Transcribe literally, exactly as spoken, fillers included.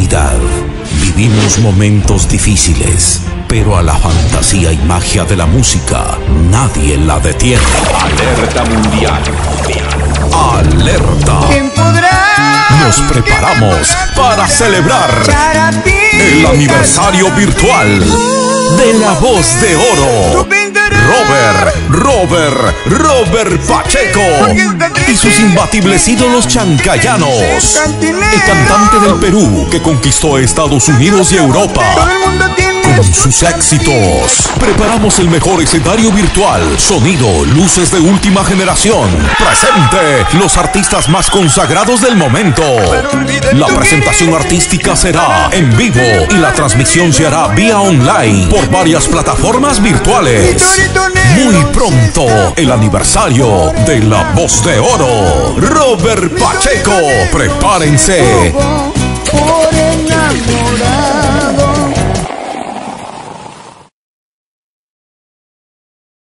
humanidad. Vivimos momentos difíciles, pero a la fantasía y magia de la música nadie la detiene. Alerta mundial. Alerta. ¿Quién podrá? Nos preparamos para celebrar el aniversario virtual de La Voz de Oro. Robert, Robert, Robert Pacheco y sus imbatibles ídolos chancayanos. El cantante del Perú que conquistó Estados Unidos y Europa con sus éxitos. Preparamos el mejor escenario virtual, sonido, luces de última generación. Presente, los artistas más consagrados del momento. La presentación artística será en vivo y la transmisión se hará vía online por varias plataformas virtuales. Muy pronto, el aniversario de La Voz de Oro. Robert Pacheco, prepárense.